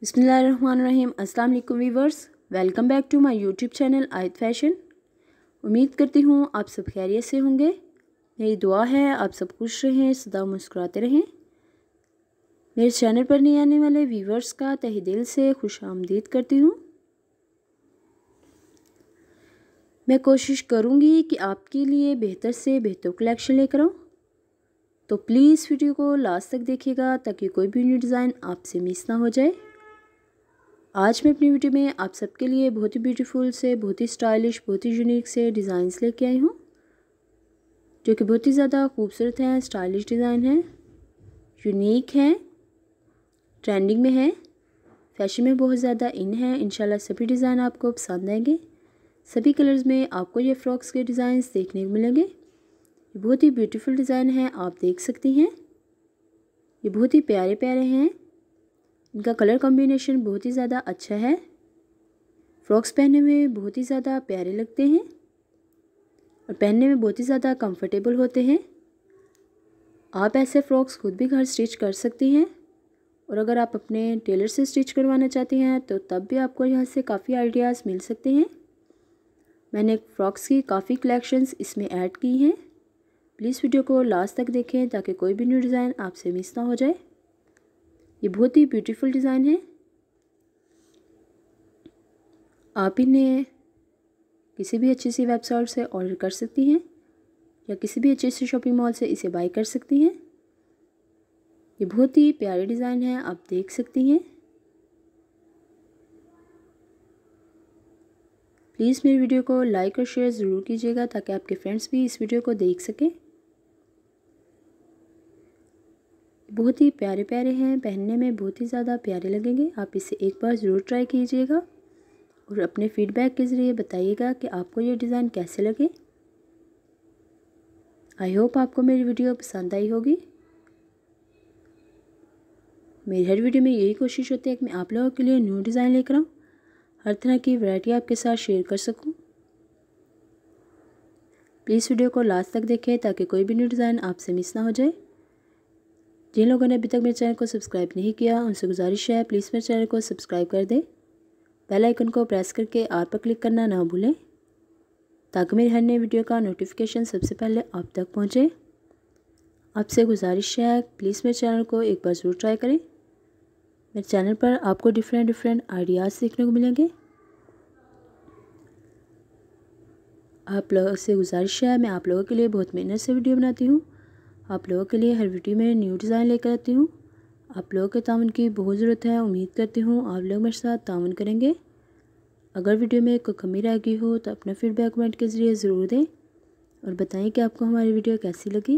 बिस्मिल्लाहिर्रहमानिर्रहीम। अस्सलाम वालेकुम viewers, welcome back to my YouTube channel Ayat fashion. उम्मीद करती हूँ आप सब खैरियत से होंगे। मेरी दुआ है आप सब खुश रहें, सदा मुस्कुराते रहें। मेरे चैनल पर नए आने वाले व्यूअर्स का तहे दिल से खुश आमदीद करती हूँ। मैं कोशिश करूँगी कि आपके लिए बेहतर से बेहतर कलेक्शन लेकर आऊँ, तो प्लीज़ वीडियो को लास्ट तक देखिएगा ताकि कोई भी न्यू डिज़ाइन आपसे मिस ना हो जाए। आज मैं अपनी वीडियो में आप सबके लिए बहुत ही ब्यूटीफुल से, बहुत ही स्टाइलिश, बहुत ही यूनिक से डिज़ाइंस लेके आई हूँ, जो कि बहुत ही ज़्यादा खूबसूरत हैं, स्टाइलिश डिज़ाइन हैं, यूनिक हैं, ट्रेंडिंग में हैं, फैशन में बहुत ज़्यादा इन हैं। इंशाल्लाह सभी डिज़ाइन आपको पसंद आएंगे। सभी कलर्स में आपको ये फ्रॉक्स के डिज़ाइंस देखने को मिलेंगे। बहुत ही ब्यूटीफुल डिज़ाइन हैं, आप देख सकती हैं, ये बहुत ही प्यारे प्यारे हैं। इनका कलर कॉम्बिनेशन बहुत ही ज़्यादा अच्छा है, फ्रॉक्स पहनने में बहुत ही ज़्यादा प्यारे लगते हैं और पहनने में बहुत ही ज़्यादा कंफर्टेबल होते हैं। आप ऐसे फ़्रॉक्स खुद भी घर स्टिच कर सकती हैं, और अगर आप अपने टेलर से स्टिच करवाना चाहती हैं तो तब भी आपको यहाँ से काफ़ी आइडियाज़ मिल सकते हैं। मैंने फ़्रॉक्स की काफ़ी कलेक्शंस इसमें ऐड की हैं। प्लीज़ वीडियो को लास्ट तक देखें ताकि कोई भी न्यू डिज़ाइन आपसे मिस ना हो जाए। ये बहुत ही ब्यूटीफुल डिज़ाइन है, आप इन्हें किसी भी अच्छी सी वेबसाइट से ऑर्डर कर सकती हैं या किसी भी अच्छे से शॉपिंग मॉल से इसे बाय कर सकती हैं। ये बहुत ही प्यारे डिज़ाइन है, आप देख सकती हैं। प्लीज़ मेरी वीडियो को लाइक और शेयर ज़रूर कीजिएगा ताकि आपके फ्रेंड्स भी इस वीडियो को देख सकें। बहुत ही प्यारे प्यारे हैं, पहनने में बहुत ही ज़्यादा प्यारे लगेंगे। आप इसे एक बार ज़रूर ट्राई कीजिएगा और अपने फीडबैक के ज़रिए बताइएगा कि आपको ये डिज़ाइन कैसे लगे। आई होप आपको मेरी वीडियो पसंद आई होगी। मेरी हर वीडियो में यही कोशिश होती है कि मैं आप लोगों के लिए न्यू डिज़ाइन लेकर आऊँ, हर तरह की वैरायटी आपके साथ शेयर कर सकूँ। प्लीज़ वीडियो को लास्ट तक देखें ताकि कोई भी न्यू डिज़ाइन आपसे मिस ना हो जाए। जिन लोगों ने अभी तक मेरे चैनल को सब्सक्राइब नहीं किया, उनसे गुजारिश है प्लीज़ मेरे चैनल को सब्सक्राइब कर दें। बेल आइकन को प्रेस करके ऑल पर क्लिक करना ना भूलें ताकि मेरी हर नई वीडियो का नोटिफिकेशन सबसे पहले आप तक पहुंचे। आपसे गुजारिश है प्लीज़ मेरे चैनल को एक बार ज़रूर ट्राई करें। मेरे चैनल पर आपको डिफरेंट डिफरेंट आइडियाज़ देखने को मिलेंगे। आप लोगों से गुजारिश है, मैं आप लोगों के लिए बहुत मेहनत से वीडियो बनाती हूँ। आप लोगों के लिए हर वीडियो में न्यू डिज़ाइन लेकर आती हूँ। आप लोगों के तावन की बहुत ज़रूरत है। उम्मीद करती हूँ आप लोग मेरे साथ तावन करेंगे। अगर वीडियो में कोई कमी रह गई हो तो अपना फीडबैक कमेंट के ज़रिए ज़रूर दें और बताएं कि आपको हमारी वीडियो कैसी लगी।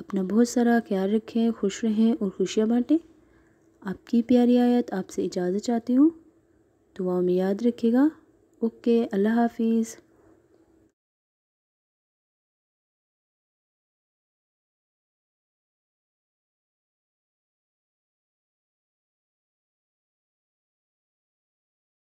अपना बहुत सारा ख्याल रखें, खुश रहें और खुशियाँ बाँटें। आपकी प्यारी आयत आपसे इजाज़त चाहती हूँ। दुआओं में याद रखिएगा। ओके, अल्लाह हाफिज़।